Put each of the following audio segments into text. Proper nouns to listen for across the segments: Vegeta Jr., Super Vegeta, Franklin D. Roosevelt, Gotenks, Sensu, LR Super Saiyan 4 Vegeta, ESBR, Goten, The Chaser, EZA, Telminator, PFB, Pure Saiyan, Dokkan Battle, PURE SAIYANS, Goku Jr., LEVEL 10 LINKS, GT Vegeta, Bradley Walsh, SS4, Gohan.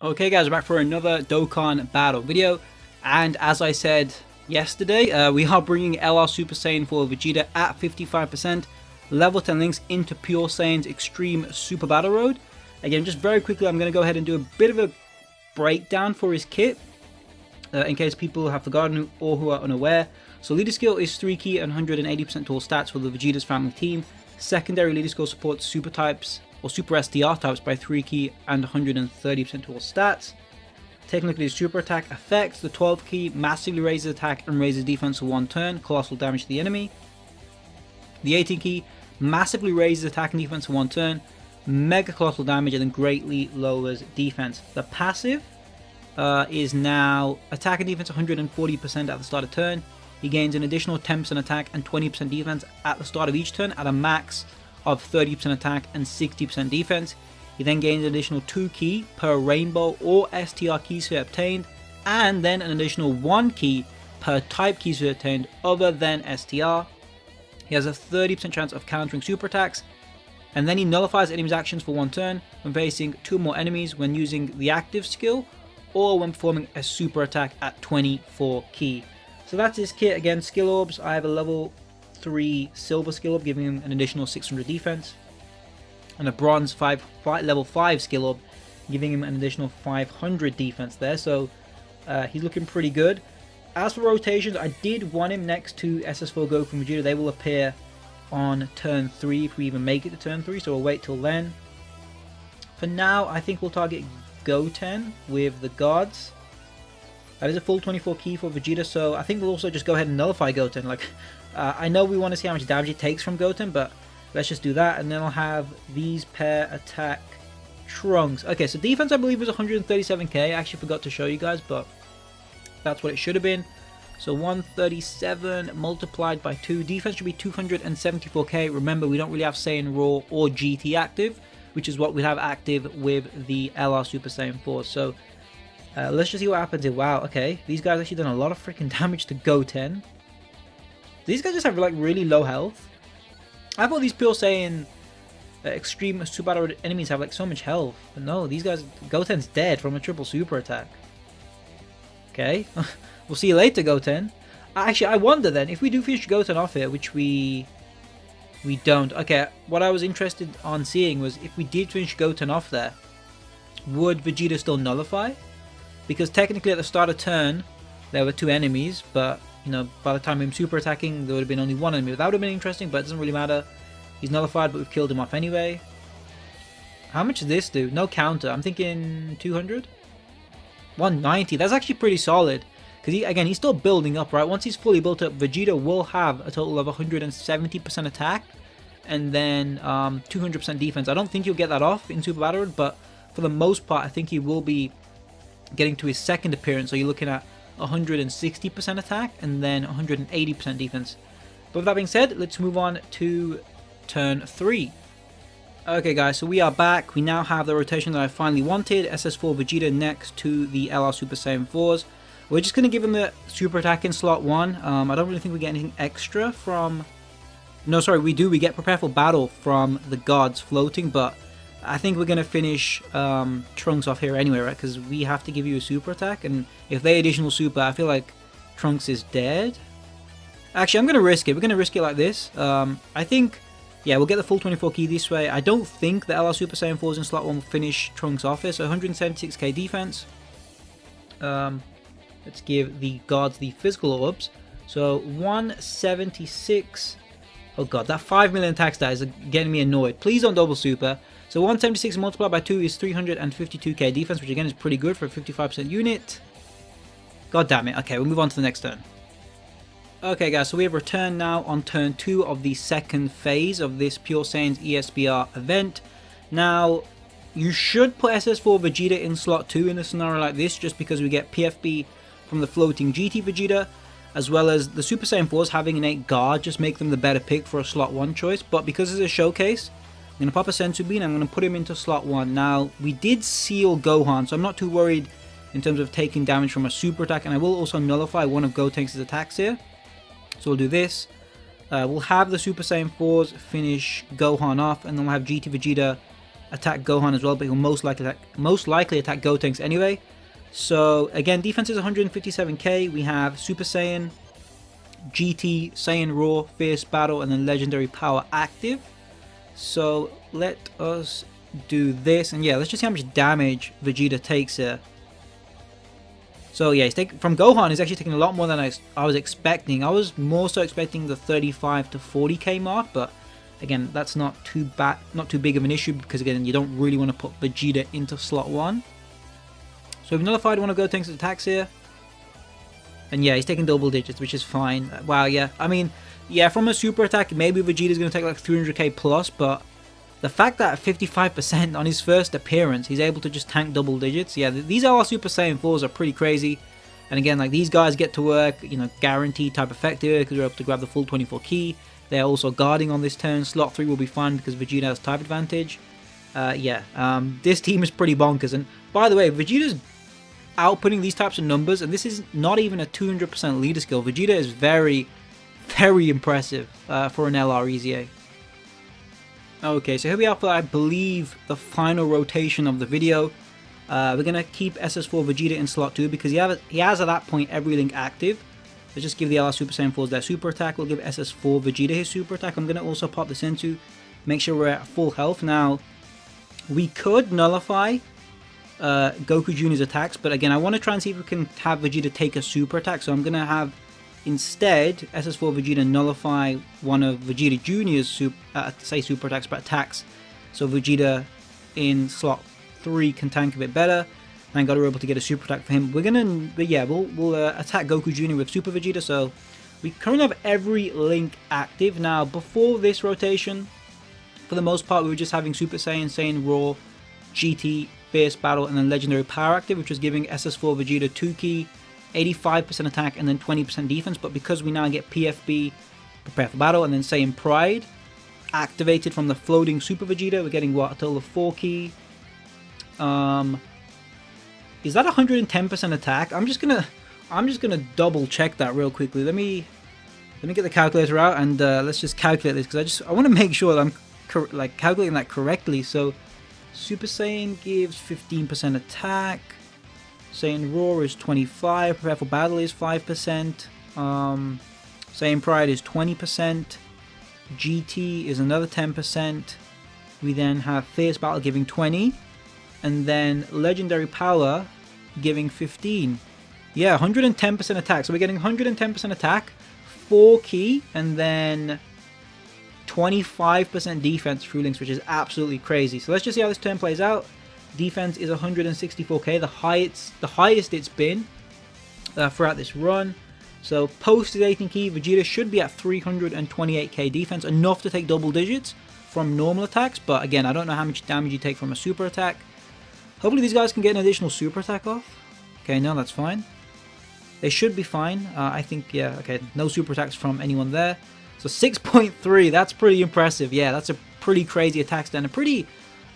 Okay guys, we're back for another Dokkan Battle video, and as I said yesterday, we are bringing LR Super Saiyan 4 Vegeta at 55% level 10 links into Pure Saiyan's Extreme Super Battle Road. Again, just very quickly, I'm going to go ahead and do a bit of a breakdown for his kit, in case people have forgotten or who are unaware. So leader skill is 3 key and 180% to all stats for the Vegeta's family team. Secondary leader skill supports super types or super SDR types by 3 key and 130% to all stats. Technically, super attack effects, the 12 key massively raises attack and raises defense for 1 turn, colossal damage to the enemy. The 18 key massively raises attack and defense for 1 turn, mega colossal damage, and then greatly lowers defense. The passive is now attack and defense 140% at the start of turn. He gains an additional 10% attack and 20% defense at the start of each turn at a max of 30% attack and 60% defense. He then gains an additional 2 key per rainbow or STR key so obtained, and then an additional 1 key per type key so obtained other than STR. He has a 30% chance of countering super attacks, and then he nullifies enemies' actions for 1 turn when facing 2 more enemies when using the active skill or when performing a super attack at 24 key. So that's his kit. Again, skill orbs, I have a level 3 silver skill orb giving him an additional 600 defense, and a bronze level 5 skill orb giving him an additional 500 defense there. So he's looking pretty good. As for rotations, I did want him next to SS4 Goku and Vegeta. They will appear on turn 3 if we even make it to turn 3, so we'll wait till then. For now, I think we'll target Goten with the guards. That is a full 24 key for Vegeta, so I think we'll also just go ahead and nullify Goten. Like, I know we want to see how much damage it takes from Goten, but let's just do that. And then I'll have these pair attack Trunks. Okay, so defense I believe was 137k. I actually forgot to show you guys, but that's what it should have been. So 137 multiplied by 2. Defense should be 274k. Remember, we don't really have Saiyan Raw or GT active, which is what we have active with the LR Super Saiyan 4. So let's just see what happens here. Wow, okay. These guys actually done a lot of freaking damage to Goten. These guys just have like really low health. I thought these Pure Saiyan Extreme Super Battle enemies have like so much health. But no, these guys, Goten's dead from a triple super attack. Okay, we'll see you later, Goten. Actually, I wonder then, if we do finish Goten off here, which we don't. Okay, what I was interested on seeing was if we did finish Goten off there, would Vegeta still nullify? Because technically at the start of turn, there were 2 enemies, but you know, by the time him super attacking, there would have been only 1 enemy. That would have been interesting, but it doesn't really matter. He's nullified, but we've killed him off anyway. How much does this do? No counter. I'm thinking 200? 190. That's actually pretty solid. Because, again, he's still building up, right? Once he's fully built up, Vegeta will have a total of 170% attack and then 200% defense. I don't think he'll get that off in Super Battle Road, but for the most part, I think he will be getting to his second appearance. So you're looking at 160% attack and then 180% defense. But with that being said, let's move on to turn 3. Okay guys, so we are back. We now have the rotation that I finally wanted. SS4 Vegeta next to the LR Super Saiyan 4s. We're just going to give him the super attack in slot 1. I don't really think we get anything extra from... No, sorry, we do. We get prepare for battle from the guards floating, but I think we're going to finish Trunks off here anyway, right? Because we have to give you a super attack, and if they additional super, I feel like Trunks is dead. Actually, I'm going to risk it. We're going to risk it like this. I think, yeah, we'll get the full 24 key this way. I don't think the LR Super Saiyan 4s in slot 1 will finish Trunks off here. So 176k defense. Let's give the guards the physical orbs. So 176... Oh god, that 5 million attack stat is getting me annoyed. Please don't double super. So 176 multiplied by 2 is 352k defense, which again is pretty good for a 55% unit. God damn it. Okay, we'll move on to the next turn. Okay guys, so we have returned now on turn 2 of the second phase of this Pure Saiyans ESBR event. Now, you should put SS4 Vegeta in slot 2 in a scenario like this, just because we get PFB from the floating GT Vegeta, as well as the Super Saiyan 4s having an 8 guard, just make them the better pick for a slot 1 choice. But because it's a showcase, I'm going to pop a Sensu bean and I'm going to put him into slot 1. Now, we did seal Gohan, so I'm not too worried in terms of taking damage from a super attack. And I will also nullify one of Gotenks' attacks here. So we'll do this. We'll have the Super Saiyan 4s finish Gohan off, and then we'll have GT Vegeta attack Gohan as well, but he'll most likely attack Gotenks anyway. So again, defense is 157k. We have Super Saiyan, GT, Saiyan Raw, Fierce Battle, and then Legendary Power active. So let us do this, and yeah, let's just see how much damage Vegeta takes here. So yeah, from Gohan, he's actually taking a lot more than I was expecting. I was more so expecting the 35 to 40k mark, but again, that's not too bad, not too big of an issue, because again, you don't really want to put Vegeta into slot 1. So we've nullified one of Gotenks' attacks here. And yeah, he's taking double digits, which is fine. Wow, yeah. I mean, yeah, from a super attack, maybe Vegeta's going to take like 300k plus, but the fact that 55% on his first appearance, he's able to just tank double digits. Yeah, these LR Super Saiyan 4s are pretty crazy. And again, like, these guys get to work, you know, guaranteed type effect here, because they're able to grab the full 24 ki. They're also guarding on this turn. Slot 3 will be fine because Vegeta has type advantage. This team is pretty bonkers. And by the way, Vegeta's outputting these types of numbers, and this is not even a 200% leader skill. Vegeta is very, very impressive for an LR EZA. Okay, so here we are for, I believe, the final rotation of the video. We're going to keep SS4 Vegeta in slot 2 because he has at that point every link active. Let's just give the LR Super Saiyan 4s their super attack. We'll give SS4 Vegeta his super attack. I'm going to also pop this into, make sure we're at full health. Now, we could nullify Goku Jr.'s attacks, but again, I want to try and see if we can have Vegeta take a super attack. So I'm going to have, instead, SS4 Vegeta nullify one of Vegeta Jr.'s super attacks, but attacks. So Vegeta in slot 3 can tank a bit better. Thank God we were able to get a super attack for him. We're gonna, but yeah, we'll attack Goku Jr. with Super Vegeta. So we currently have every link active. Now, before this rotation, for the most part, we were just having Super Saiyan, Saiyan Raw, GT, Fierce Battle, and then Legendary Power active, which was giving SS4 Vegeta 2Ki, 85% attack, and then 20% defense. But because we now get PFB, Prepare for Battle, and then Saiyan Pride activated from the floating Super Vegeta, we're getting what, a total of 4Ki. Is that 110% attack? I'm just gonna double check that real quickly. Let me get the calculator out and let's just calculate this, because I want to make sure that I'm calculating that correctly. So Super Saiyan gives 15% attack. Saiyan Roar is 25. Prepare for Battle is 5%. Saiyan Pride is 20%. GT is another 10%. We then have Fierce Battle giving 20. And then Legendary Power giving 15. Yeah, 110% attack. So we're getting 110% attack, 4Ki, and then 25% defense through links, which is absolutely crazy. So let's just see how this turn plays out. Defense is 164k, the highest it's been throughout this run. So post is 18Ki. Vegeta should be at 328k defense, enough to take double digits from normal attacks. But again, I don't know how much damage you take from a super attack. Hopefully these guys can get an additional super attack off. Okay, no, that's fine. They should be fine. I think, yeah, okay, no super attacks from anyone there. So 6.3, that's pretty impressive. Yeah, that's a pretty crazy attack stat. And a pretty,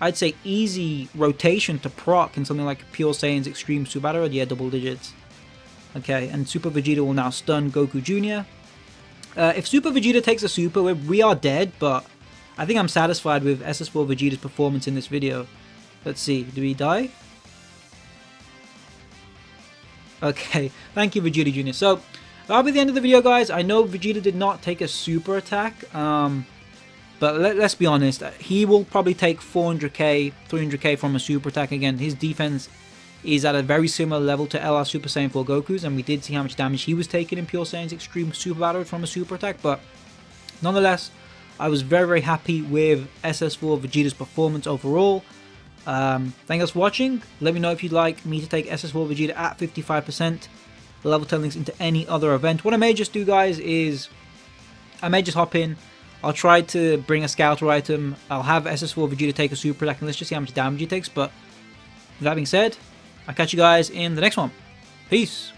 I'd say, easy rotation to proc in something like Pure Saiyan's Extreme Super Battle. Yeah, double digits. Okay, and Super Vegeta will now stun Goku Jr. If Super Vegeta takes a super, we are dead, but I think I'm satisfied with SS4 Vegeta's performance in this video. Let's see, do we die? Okay, thank you, Vegeta Jr. So, that'll be the end of the video, guys. I know Vegeta did not take a super attack, but let's be honest. He will probably take 400k, 300k from a super attack. Again, his defense is at a very similar level to LR Super Saiyan 4 Goku's, and we did see how much damage he was taking in Pure Saiyan's Extreme Super Battle from a super attack, but nonetheless, I was very, very happy with SS4 Vegeta's performance overall. Thank you guys for watching. Let me know if you'd like me to take SS4 Vegeta at 55%, the level 10 links into any other event. What I may just do, guys, is I may just hop in. I'll try to bring a scouter item. I'll have SS4 Vegeta take a super attack, and let's just see how much damage he takes. But with that being said, I'll catch you guys in the next one. Peace.